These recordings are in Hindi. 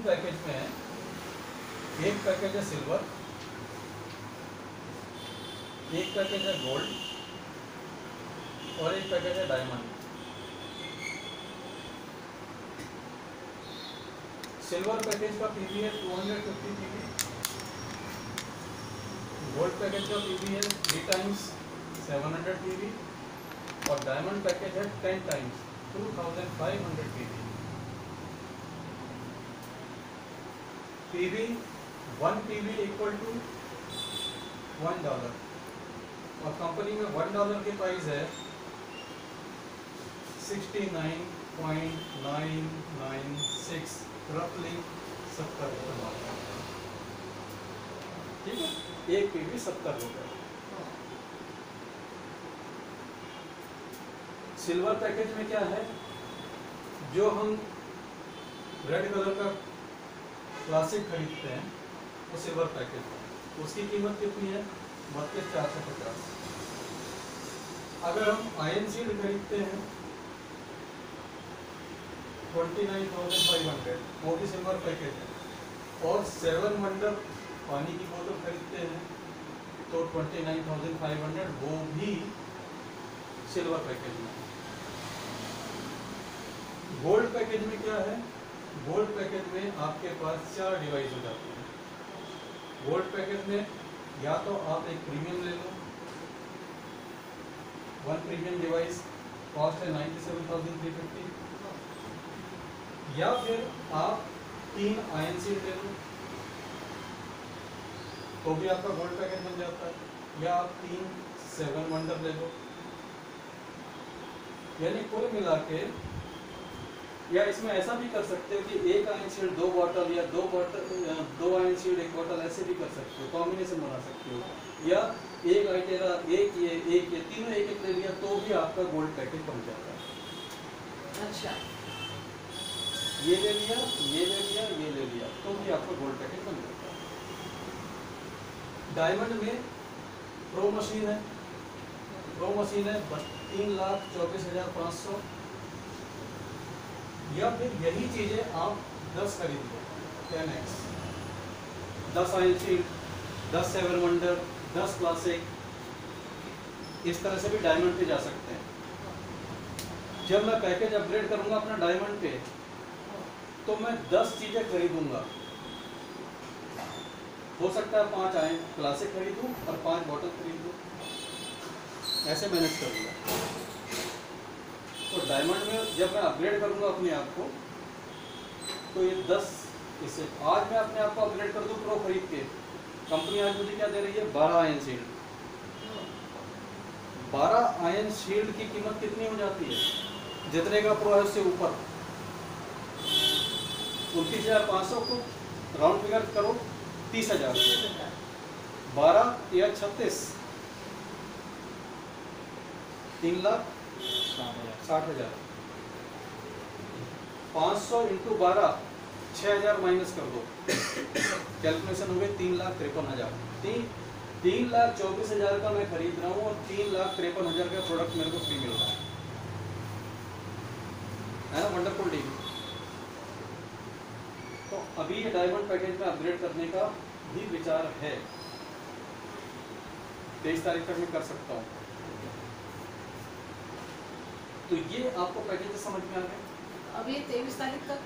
तीन पैकेज में है। एक पैकेज है सिल्वर, एक पैकेज है गोल्ड और एक पैकेज है डायमंड। सिल्वर पैकेज का पीवी है 250 पीवी, गोल्ड पैकेज का पीवी है 3 times 700 पीवी और डायमंड पैकेज है 10 times 2500 पीवी। पीवी 1 PV = $1 और कंपनी में $1 की प्राइस है 69.996 रफली 70 रुपये, ठीक है। एक पीवी 70 रुपये। सिल्वर पैकेज में क्या है, जो हम रेड कलर का क्लासिक खरीदते हैं वो तो सिल्वर पैकेज है, उसकी कीमत कितनी है 32,450। अगर हम आयरन सील्ड खरीदते हैं 29,500, वो भी सिल्वर पैकेज है। और 7 वंडर पानी की बोतल खरीदते हैं तो 29,500, वो भी सिल्वर पैकेज में। गोल्ड पैकेज में क्या है, गोल्ड पैकेज में आपके पास 4 डिवाइस हो जाते हैं। गोल्ड पैकेज में या तो आप एक प्रीमियम ले लो, 1 प्रीमियम डिवाइस कॉस्ट है 97,350, या फिर आप 3 आयन सील ले लो तो भी आपका गोल्ड पैकेज बन जाता है, या आप 3 7 वंडर ले लो। यानी कुल मिला के, या इसमें ऐसा भी कर सकते हो कि 1 आयन सील 2 बॉटल या 2 आयन सील 1 बॉटल, ऐसे भी कर सकते हो, कॉम्बिनेशन बना सकते हो। या एक तीनों एक ले लिया तो भी आपका गोल्ड पैकेज पहुंच जाता है। अच्छा, ये ले लिया, ये ले लिया, ये ले लिया तो भी आपका गोल्ड पैकेज बन जाता है। डायमंड में प्रो मशीन है 3,24,500, या फिर यही चीज़ें आप 10 खरीद लो, 10x, 10 ion seal, 10 7 wonder, 10 classic, इस तरह से भी डायमंड पे जा सकते हैं। जब मैं पैकेज अपग्रेड करूंगा अपना डायमंड पे तो मैं 10 चीज़ें खरीदूंगा। हो सकता है 5 आयन क्लासिक खरीदूँ और 5 बॉटल खरीदूँ, ऐसे मैनेज करूँगा। तो डायमंड में जब मैं अपग्रेड करूंगा अपने आप को तो ये 10, इससे आज मैं अपने आप को अपग्रेड कर दूं प्रो खरीद के, कंपनी आज मुझे क्या दे रही है 12 आयन शील्ड। 12 आयन शील्ड की कीमत कितनी हो जाती है, जितने का प्रो है उससे ऊपर 29,500 को राउंड फिगर करो 30,000, 12 या 36, 3,60,000, 500 × 12, 6,000 माइनस कर दो, कैलकुलेशन हो गई 3,53,000। 3,24,000 का मैं खरीद रहा हूँ और 3,53,000 का प्रोडक्ट मेरे को फ्री मिल रहा है ना, वंडरफुल डील। तो अभी ये डायमंड पैकेज में अपग्रेड करने का भी विचार है, 23 तारीख तक मैं कर सकता हूँ। तो ये आपको पैकेज समझ में आ गया। अब ये 23 तारीख तक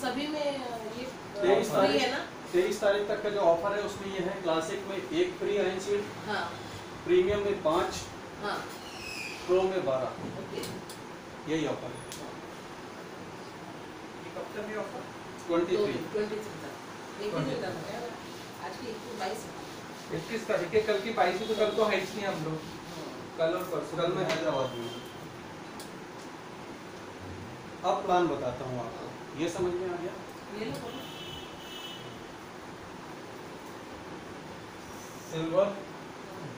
सभी में ये 23 तारीख है ना, 23 तारीख तक का जो ऑफर है उसमें ये है, क्लासिक में 1 फ्री आयन शील्ड, हाँ, प्रीमियम में 5, हाँ, प्रो में 12, ओके, यही ऑफर है। ये कब तक ये ऑफर 23 तक, आज की 21 तारीख है, कल की 22 तो कल तो हाइट्स नहीं हम लोग, कल और परसों, कल मैं हैदराबाद में। अब प्लान बताता हूँ आपको, ये समझ में आ गया। सिल्वर,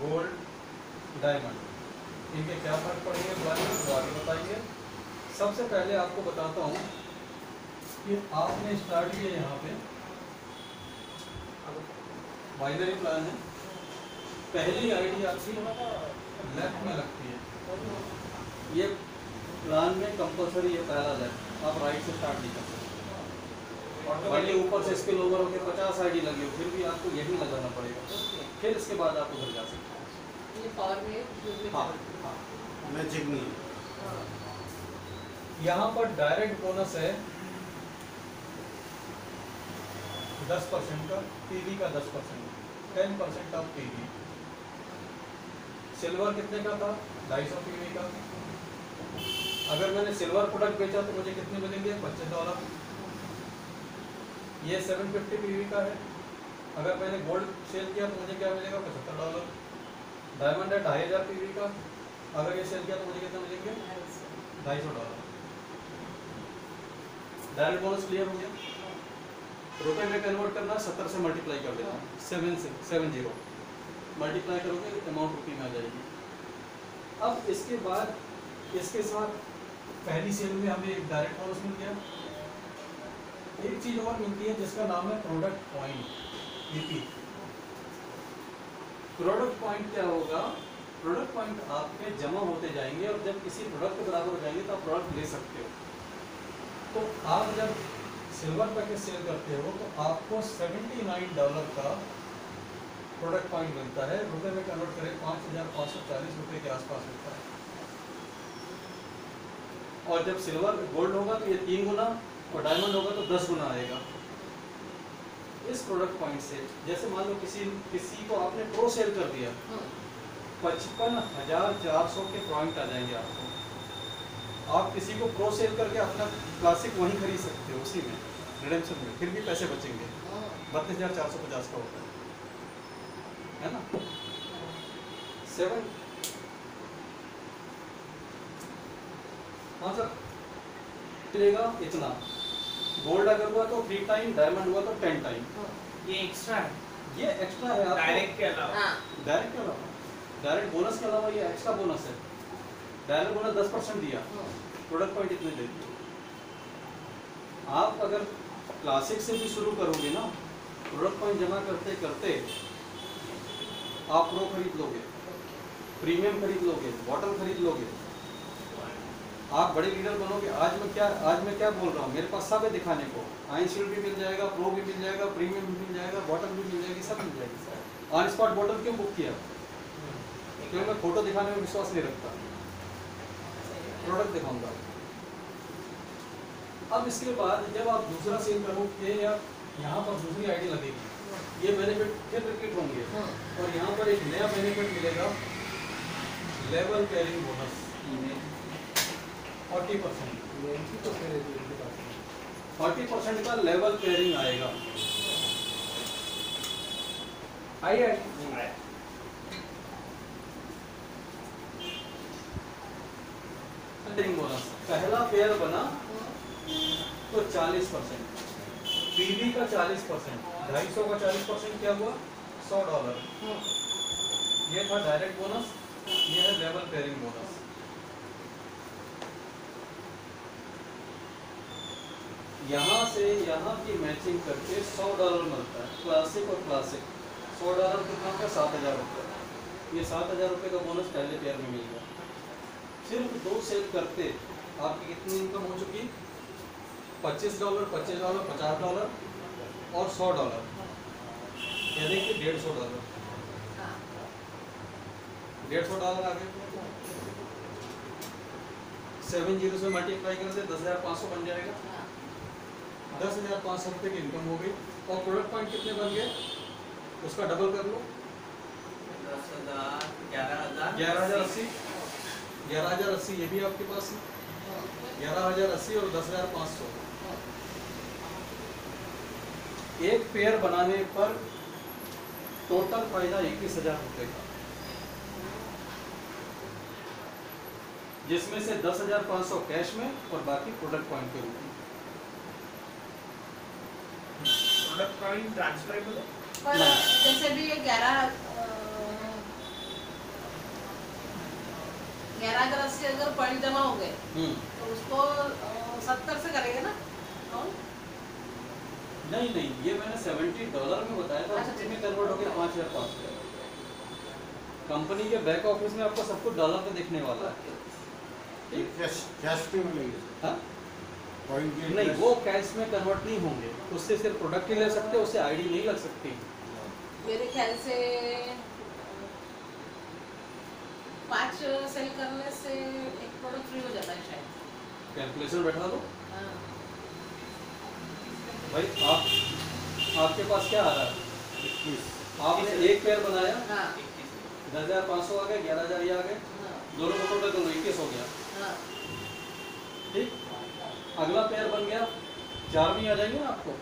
गोल्ड, डायमंड, इनके क्या फर्क पड़ेंगे प्लान में बताइए। सबसे पहले आपको बताता हूँ कि आपने स्टार्ट किया, यहाँ पे बाइनरी प्लान है। पहली आईडी आपकी लेफ्ट में लगती है, ये प्लान में कंपलसरी है पहला लेफ्ट, आप राइट से स्टार्ट नहीं कर सकते। पहले ऊपर से इसके लोवर होकर 50 ID लगी हो फिर भी आपको यही लगाना पड़ेगा, फिर इसके बाद आप उधर जा सकते हैं। हाँ हाँ मैजिक नहीं, यहाँ पर डायरेक्ट बोनस है 10% का, टीवी का 10%, 10% ऑफ टीवी। सिल्वर कितने का था? 250 टीवी का। अगर मैंने सिल्वर प्रोडक्ट बेचा तो मुझे कितने मिलेंगे? $25। ये 750 पीवी का है। अगर मैंने गोल्ड सेल किया तो मुझे क्या मिलेगा? $75। डायमंड है 2500 पीवी का, अगर ये सेल किया तो मुझे कितना मिलेंगे? $250। डायरेक्ट बोनस क्लियर हो गया। रुपये में कन्वर्ट करना, 70 से मल्टीप्लाई कर देना, 770 मल्टीप्लाई करोगे अमाउंट रुपये में आ जाएगी। अब इसके बाद इसके साथ पहली सेल में हमें एक डायरेक्ट बोनस मिल गया। एक चीज और मिलती है जिसका नाम है product point, PP. Product point क्या होगा? प्रोडक्ट पॉइंट आपके जमा होते जाएंगे और जब किसी प्रोडक्ट के बराबर हो जाएंगे तो आप प्रोडक्ट ले सकते हो। तो आप जब सिल्वर पैकेज सेल करते हो तो आपको $79 का प्रोडक्ट पॉइंट मिलता है। रुपये में कन्वर्ट करें, 5540 रुपये के आसपास मिलता है। और जब सिल्वर गोल्ड होगा तो ये 3 गुना और डायमंड होगा तो 10 गुना आएगा इस प्रोडक्ट पॉइंट से। जैसे मान लो किसी को आपने प्रो सेल कर दिया, 55,400 के पॉइंट आ जाएंगे आपको। आप किसी को प्रो सेल करके अपना क्लासिक वहीं खरीद सकते हो, उसी में रिडेम्पशन में, फिर भी पैसे बचेंगे। 32,450 का होता है ना। 7 मिलेगा इतना। गोल्ड अगर हुआ तो 3 टाइम, डायमंड हुआ तो 10 टाइम। ये एक्स्ट्रा है, ये एक्स्ट्रा है डायरेक्ट के अलावा। डायरेक्ट बोनस के अलावा ये एक्स्ट्रा बोनस है। डायरेक्ट बोनस 10% दिया, प्रोडक्ट पॉइंट इतने दे दिए। आप अगर क्लासिक से भी शुरू करोगे ना, प्रोडक्ट पॉइंट जमा करते करते आप प्रो खरीद लोगे, प्रीमियम खरीद लोगे, बॉटल खरीद लोगे। आप बड़े लीडर बनोगे। आज मैं क्या बोल रहा हूँ, मेरे पास सब है दिखाने को। आइनशील्ड भी मिल जाएगा, प्रो भी मिल जाएगा, प्रीमियम भी मिल जाएगा, बॉटल भी मिल जाएगी, सब मिल जाएगी सर। ऑन स्पॉट बॉटल क्यों बुक किया? क्योंकि मैं फोटो दिखाने में विश्वास नहीं रखता, प्रोडक्ट दिखाऊंगा। अब इसके बाद जब आप दूसरा सेल करोगे या यहाँ पर दूसरी आईडी लगेगी, ये बेनिफिट फिर रिपीट होंगे। और यहाँ पर एक नया बेनिफिट मिलेगा, लेवल कैरिंग बोनस 40% का लेवल पेयरिंग आएगा। बोनस पहला पेयर बना तो 40%, पीवी का 40%, 250 का 40% क्या हुआ? $100। ये था डायरेक्ट बोनस, ये है लेवल पेयरिंग बोनस। यहाँ से यहाँ की मैचिंग करके $100 मिलता है, क्लासिक और क्लासिक। $100 कितना का? 7,000 रुपये। ये 7,000 रुपये का बोनस पहले पेयर में मिल गया। सिर्फ 2 सेल करते आपकी कितनी इनकम हो चुकी? $25, $25, $50 और $100, यानी कि $150। $150 आ गए। 7 0 से मल्टीप्लाई कर दे, 10,500 बन जाएगा। 10,500 रुपये की इनकम हो गई। और प्रोडक्ट पॉइंट कितने बन गए? उसका डबल कर लो, 11,080। 11,080 ये भी आपके पास है, 11,080 और 10,500। एक पेयर बनाने पर टोटल फायदा 21,000 रुपये का, जिसमें से 10,500 कैश में और बाकी प्रोडक्ट पॉइंट के रूप में। प्रोडक्ट पॉइंट ट्रांसफरेबल है पर जैसे भी ये 11,080 अगर पॉइंट जमा हो गए तो उसको 70 से करेंगे ना? नहीं, ये मैंने $70 में बताया था, उसमें कन्वर्ट होकर 5,000। कंपनी के बैक ऑफिस में आपको सब कुछ डॉलर पे देखने वाला है। ठीक, कैश पे मिलेगी। हाँ, नहीं, वो कैश में कन्वर्ट नहीं होंगे, उससे सिर्फ प्रोडक्ट ही ले सकते, उससे आईडी नहीं लग सकती। मेरे ख्याल से 5 सेल करने से एक प्रोडक्ट फ्री हो जाता है शायद। कैलकुलेशन बैठा दो भाई। आपके पास क्या आ रहा है? 21। आपने एक पेयर बनाया, 10,500 आ गए, 11,000 आ गए, दोनों को टोटल करो, 21 हो गया। ठीक, अगला पेयर बन गया, 4 भी आ जाएंगे ना आपको।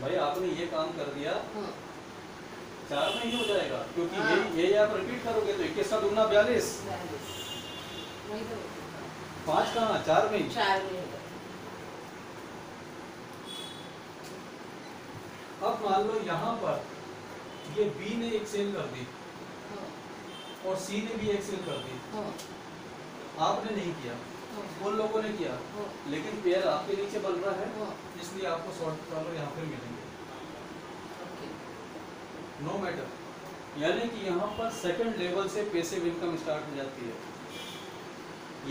भाई आपने ये काम कर दिया, 4 में ही हो जाएगा, क्योंकि ये आप रिपीट करोगे तो 21 × 2 = 42। 5 कहाँ, 4 में ही। अब मान लो यहाँ पर ये बी ने एक सेल कर दी और सी ने भी एक सेल कर दी, आपने नहीं किया, उन लोगों ने किया, लेकिन पेयर आपके नीचे बन रहा है, इसलिए आपको शॉर्ट कॉलर यहाँ पर मिलेंगे। नो मैटर, यानी कि यहाँ पर सेकंड लेवल से पैसिव इनकम स्टार्ट हो जाती है।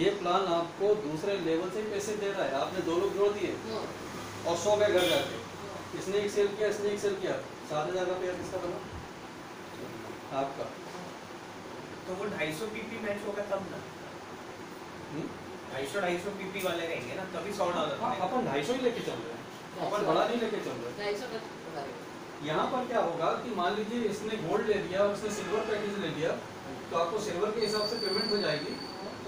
ये प्लान आपको दूसरे लेवल से पैसे दे रहा है। आपने 2 लोग जोड़ दिए और 100 गए घर जाके, इसने एक सेल किया, इसने एक सेल किया, 7,000 का पेयर किसका बना? आपका। तो वो 250 PP मैच होगा तब ना, 250 PP वाले रहेंगे ना, तभी $100। अपन 250 ही लेके चल रहे हैं, अपन बड़ा नहीं लेके चल रहे। 250। यहाँ पर क्या होगा कि मान लीजिए इसने गोल्ड ले लिया और उसने सिल्वर पैकेज ले लिया, तो आपको सिल्वर के हिसाब से पेमेंट हो जाएगी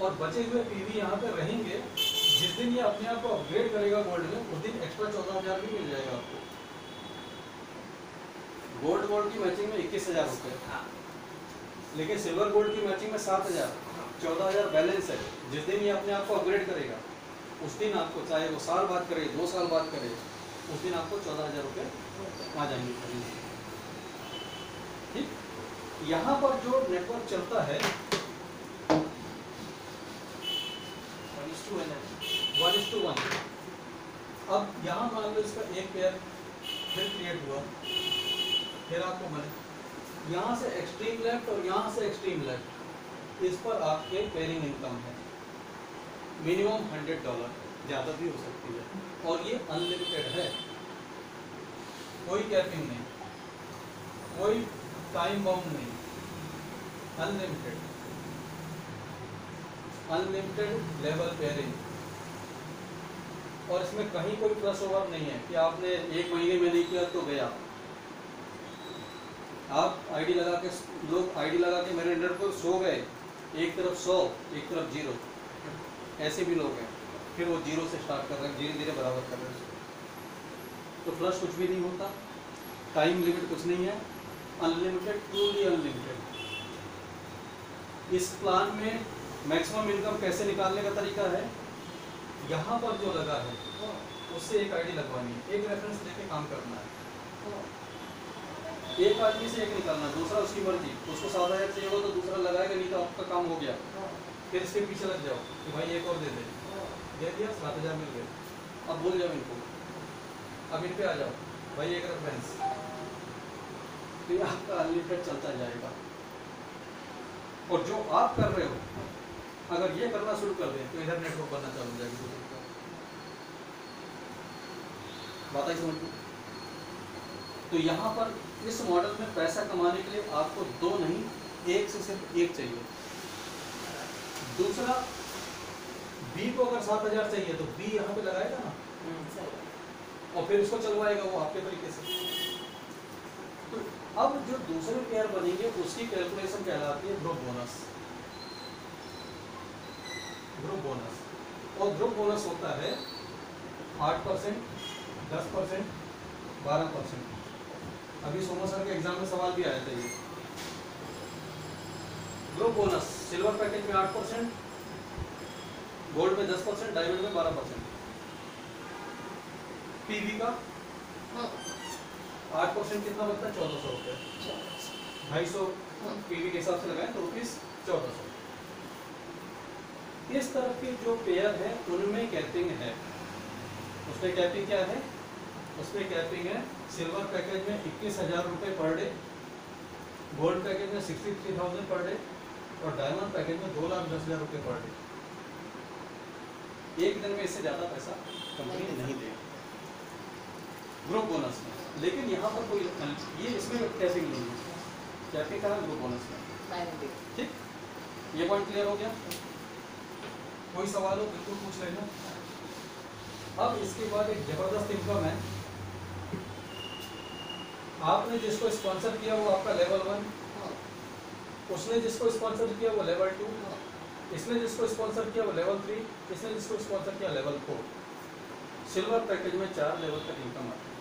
और बचे हुए पीवी यहाँ पे रहेंगे। जिस दिन ये अपने आप को अपग्रेड करेगा गोल्ड में, उस दिन एक्स्ट्रा 14,000 भी मिल जाएगा आपको। गोल्ड गोल्ड की मैचिंग में 21,000 रुपये, लेकिन सिल्वर गोल्ड की मैचिंग में 7,000, 14,000 बैलेंस है। जिस दिन ये अपने आप को अपग्रेड करेगा, उस दिन आपको, चाहे वो साल बाद करे, 2 साल बाद करे, उस दिन आपको 14,000 रुपये आ जाएंगे। ठीक, यहाँ पर जो नेटवर्क चलता है 1:1 है। अब यहाँ मान लो इसका एक पेयर फिर क्रिएट हुआ, फिर आपको बने यहाँ से एक्सट्रीम लेफ्ट और यहाँ से एक्सट्रीम लेफ्ट, इस पर आपके पेयरिंग इनकम है। मिनिमम $100, ज़्यादा भी हो सकती है, और ये अनलिमिटेड है, कोई कैपिंग नहीं, कोई टाइम बाउंड नहीं, अनलिमिटेड। अनलिमिटेड लेवल पेयरिंग, और इसमें कहीं कोई प्लस ओवर नहीं है कि आपने एक महीने में नहीं किया तो गया। आप आईडी लगा के, लोग आईडी लगा के मेरे अंडर को 100 गए, एक तरफ 100 एक तरफ 0, ऐसे भी लोग हैं। फिर वो 0 से स्टार्ट कर रहे हैं, धीरे धीरे बराबर कर रहे हैं, तो फ्लश कुछ भी नहीं होता, टाइम लिमिट कुछ नहीं है, अनलिमिटेड, ट्रूली अनलिमिटेड। इस प्लान में मैक्सिमम इनकम कैसे निकालने का तरीका है, यहाँ पर जो लगा है उससे एक आईडी लगवानी है, एक रेफरेंस लेके काम करना है। एक आदमी से एक निकालना, दूसरा उसकी मर्जी, उसको 7,000 चाहिए होगा तो दूसरा लगाएगा, नहीं तो आपका काम हो गया। फिर इसके पीछे लग जाओ कि भाई एक और दे दे, दे दिया, 7,000 मिल गए। अब बोल जाओ इनको, अब इन पे आ जाओ भाई एक रेफरेंस, तो आपका अनलिमिटेड चलता जाएगा। और जो आप कर रहे हो, अगर ये करना शुरू कर दें तो इधर नेटवर्क बनना चालू हो जाएगी। बात आई समझ? तो यहाँ पर इस मॉडल में पैसा कमाने के लिए आपको 2 नहीं, एक से सिर्फ एक चाहिए। दूसरा, बी को अगर 7,000 चाहिए तो बी यहाँ पे लगाएगा ना, और फिर इसको चलवाएगा वो आपके तरीके से। तो अब जो दूसरे पेयर बनेंगे उसकी कैलकुलेशन कहलाती है ग्रुप बोनस। ग्रुप बोनस, और ग्रुप बोनस होता है 8%, 10%, 12%। अभी सोमा सर के एग्जाम में सवाल भी आया था ये। ग्रुप बोनस सिल्वर पैकेज में 8%, गोल्ड में 10%, डायमंड में 12%। पीवी का 8% कितना बनता है? 1,400 रुपये। 250 पीवी के हिसाब से लगाएं तो ₹1,400। इस तरह के जो पेयर है उनमें कैपिंग है। उसमें कैपिंग क्या है? उसमें कैपिंग है सिल्वर पैकेज में 21,000 रुपये पर डे, गोल्ड पैकेज में 63,000 पर डे, और डायमंड पैकेज में 2,10,000 रुपये पर डे। एक दिन में इससे ज़्यादा पैसा कंपनी नहीं देगी ग्रुप बोनस में। लेकिन यहाँ पर कोई ये इसमें कैशिंग नहीं है, कैशिंग कहा ग्रुप बोनस में। ठीक, ये पॉइंट क्लियर हो गया। कोई सवाल हो बिल्कुल पूछ लेना। अब इसके बाद एक जबरदस्त इनकम है, आपने जिसको स्पॉन्सर किया वो आपका लेवल 1, उसने जिसको स्पॉन्सर किया वो लेवल 2, इसने जिसको स्पॉन्सर किया वो लेवल 3, इसने जिसको स्पॉन्सर किया लेवल 4। सिल्वर पैकेज में 4 लेवल तक इनकम आती है।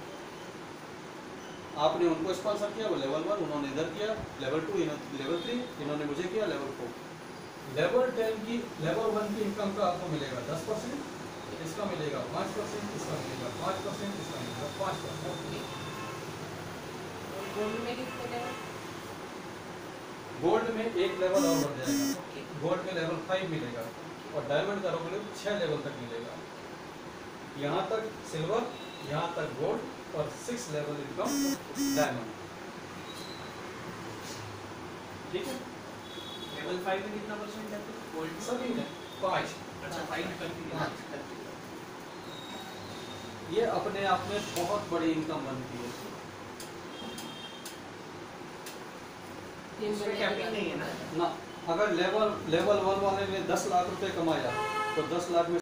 आपने उनको स्पॉन्सर किया वो लेवल 1, उन्होंने इधर किया लेवल 2, लेवल 3, इन्होंने मुझे किया लेवल 4। लेवल 1 की इनकम का आपको मिलेगा 10%, इसका मिलेगा 5%, इसका मिलेगा 5%, इसका मिलेगा 5%। गोल्ड में कितने लेवल? गोल्ड में एक लेवल और बढ़ जाएगा, गोल्ड में लेवल 5 मिलेगा और डायमंड का रोग 6 लेवल तक मिलेगा। यहाँ तक सिल्वर, यहाँ तक गोल्ड और 6 लेवल इनकम डायमंड। ठीक है, लेवल 5 में कितना परसेंट जाते हैं? गोल्ड सभी में 5। अच्छा, 5 करती है ये अपने आप में बहुत बड़ी इनकम बनती है। कैपिटल नहीं है ना। अगर लेवल 1 वाले ने 10 लाख रुपए कमाया तो 10 लाख में